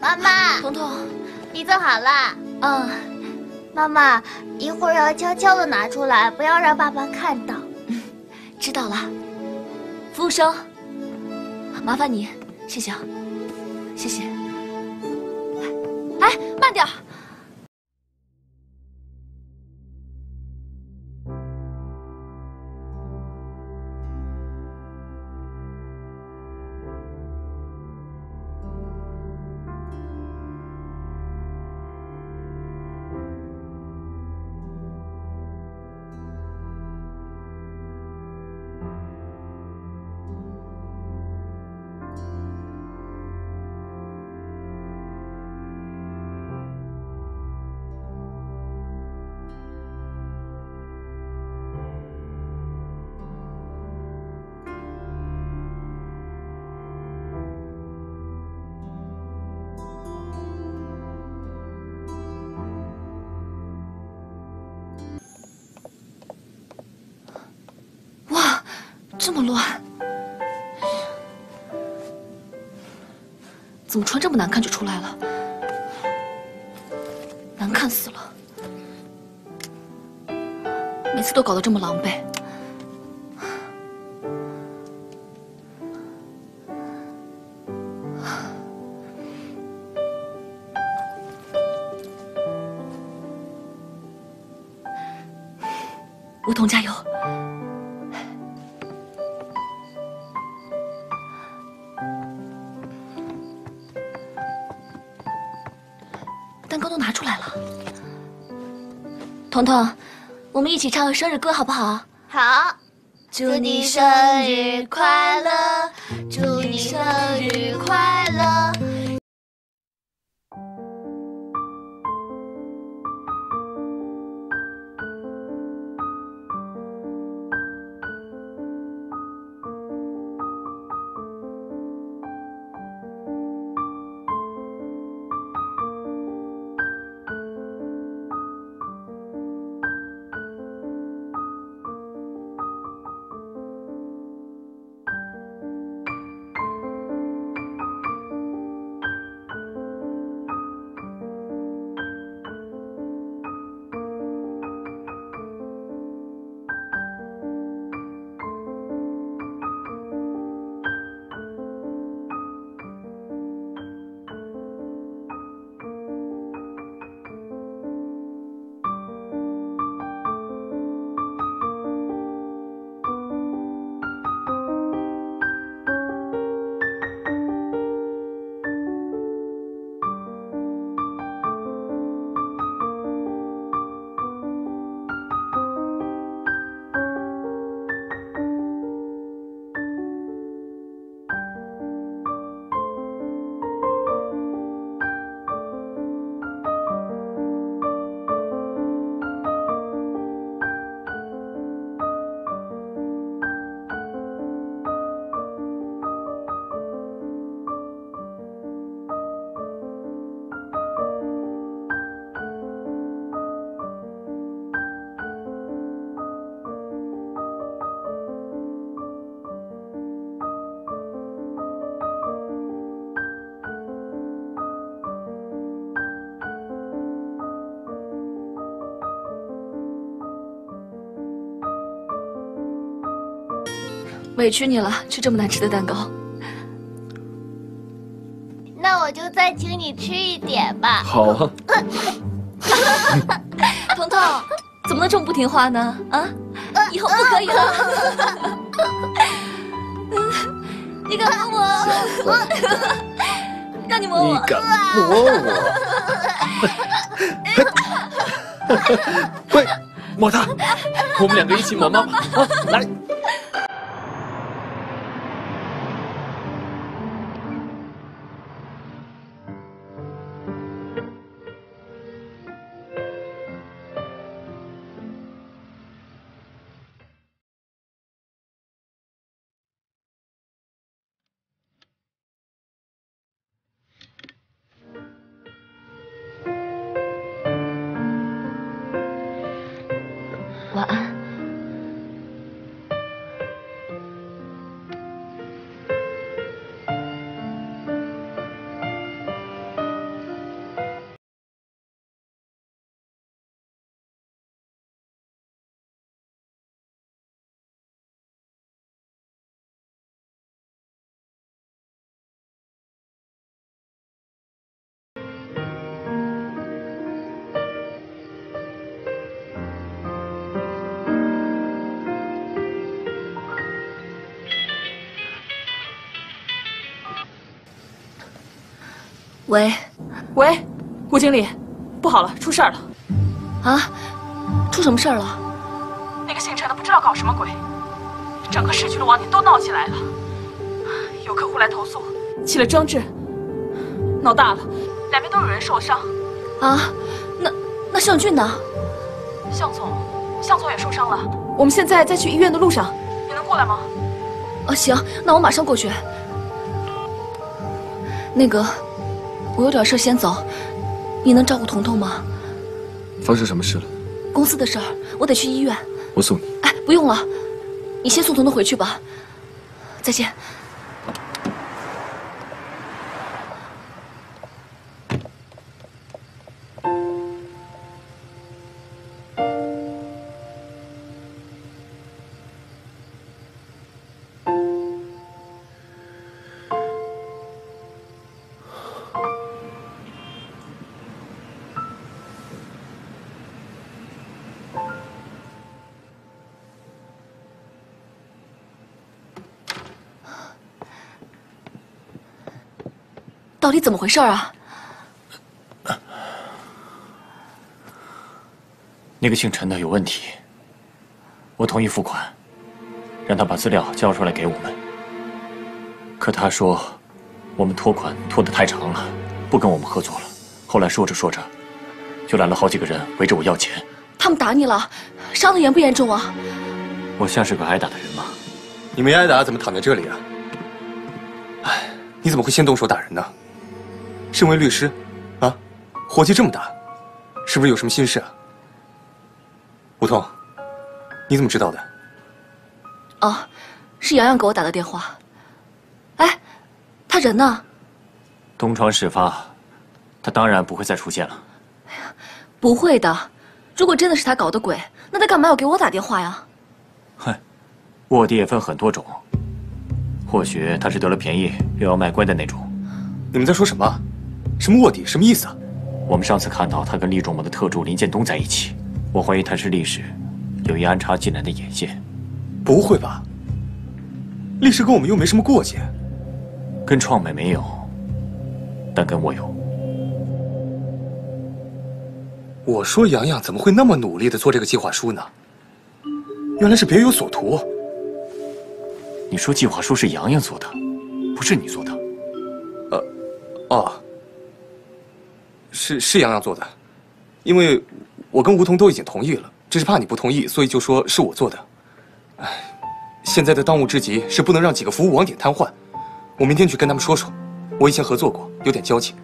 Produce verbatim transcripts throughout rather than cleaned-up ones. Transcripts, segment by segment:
妈妈，彤彤，你做好了？嗯，妈妈，一会儿要悄悄的拿出来，不要让爸爸看到。嗯，知道了。服务生，麻烦你，谢谢啊，谢谢。哎，哎慢点。 这么乱，怎么穿这么难看就出来了？难看死了！每次都搞得这么狼狈。梧桐加油！ 彤彤，我们一起唱个生日歌好不好？好。祝你生日快乐，祝你生日快乐。委屈你了，吃这么难吃的蛋糕。那我就再请你吃一点吧。好啊。彤彤，怎么能这么不听话呢？啊，以后不可以了。你敢摸我？让你摸我！你敢摸我？快摸他！我们两个一起摸妈妈啊！来。喂，喂，顾经理，不好了，出事儿了！啊，出什么事儿了？那个姓陈的不知道搞什么鬼，整个市区的网点都闹起来了。有客户来投诉，起了争执，闹大了，两边都有人受伤。啊，那那向俊呢？向总，向总也受伤了。我们现在在去医院的路上，你能过来吗？啊，行，那我马上过去。 那个，我有点事先走，你能照顾彤彤吗？发生什么事了？公司的事儿，我得去医院。我送你。哎，不用了，你先送彤彤回去吧。再见。到底怎么回事啊？那个姓陈的有问题，我同意付款，让他把资料交出来给我们。可他说，我们拖款拖得太长了，不跟我们合作了。后来说着说着，就来了好几个人围着我要钱。他们打你了，伤得严不严重啊？我像是个挨打的人吗？你没挨打，怎么躺在这里啊？哎，你怎么会先动手打人呢？ 身为律师，啊，火气这么大，是不是有什么心事啊？吴桐，你怎么知道的？哦，是洋洋给我打的电话。哎，他人呢？东窗事发，他当然不会再出现了。哎呀，不会的，如果真的是他搞的鬼，那他干嘛要给我打电话呀？哼，卧底也分很多种，或许他是得了便宜又要卖乖的那种。你们在说什么？ 什么卧底？什么意思啊？我们上次看到他跟厉仲谋的特助林建东在一起，我怀疑他是厉氏有意安插进来的眼线。不会吧？厉氏跟我们又没什么过节，跟创美没有，但跟我有。我说洋洋怎么会那么努力地做这个计划书呢？原来是别有所图。你说计划书是洋洋做的，不是你做的？呃，哦。 是是洋洋做的，因为我跟吴桐都已经同意了，只是怕你不同意，所以就说是我做的。哎，现在的当务之急是不能让几个服务网点瘫痪。我明天去跟他们说说，我以前合作过，有点交情。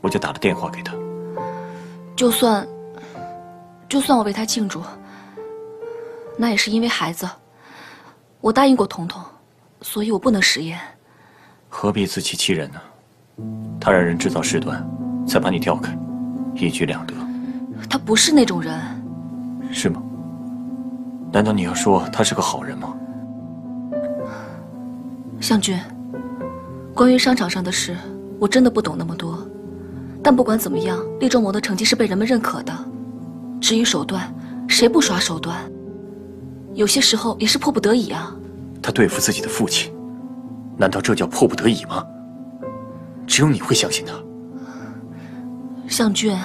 我就打了电话给他，就算，就算我为他庆祝，那也是因为孩子。我答应过彤彤，所以我不能食言。何必自欺欺人呢？他让人制造事端，才把你调开，一举两得。他不是那种人，是吗？难道你要说他是个好人吗？向君，关于商场上的事，我真的不懂那么多。 但不管怎么样，厉仲谋的成绩是被人们认可的。至于手段，谁不耍手段？有些时候也是迫不得已啊。他对付自己的父亲，难道这叫迫不得已吗？只有你会相信他。向俊，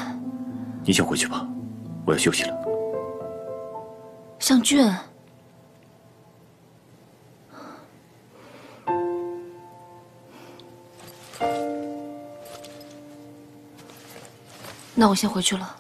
你先回去吧，我要休息了。向俊，那我先回去了。